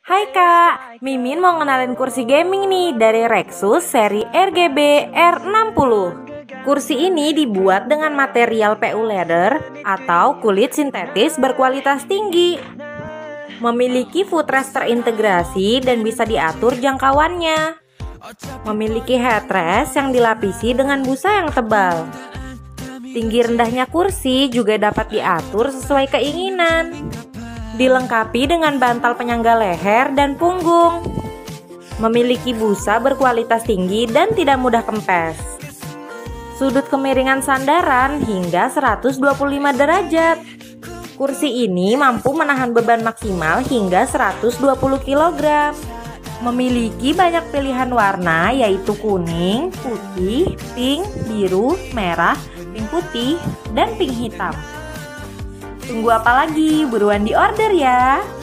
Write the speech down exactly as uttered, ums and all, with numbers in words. Hai Kak, Mimin mau ngenalin kursi gaming nih dari Rexus seri R G B R enam puluh. Kursi ini dibuat dengan material P U leather atau kulit sintetis berkualitas tinggi. Memiliki footrest terintegrasi dan bisa diatur jangkauannya. Memiliki headrest yang dilapisi dengan busa yang tebal. Tinggi rendahnya kursi juga dapat diatur sesuai keinginan. Dilengkapi dengan bantal penyangga leher dan punggung. Memiliki busa berkualitas tinggi dan tidak mudah kempes. Sudut kemiringan sandaran hingga seratus dua puluh lima derajat. Kursi ini mampu menahan beban maksimal hingga seratus dua puluh kilogram. Memiliki banyak pilihan warna yaitu kuning, putih, pink, biru, merah, pink putih, dan pink hitam. Tunggu apa lagi? Buruan diorder ya!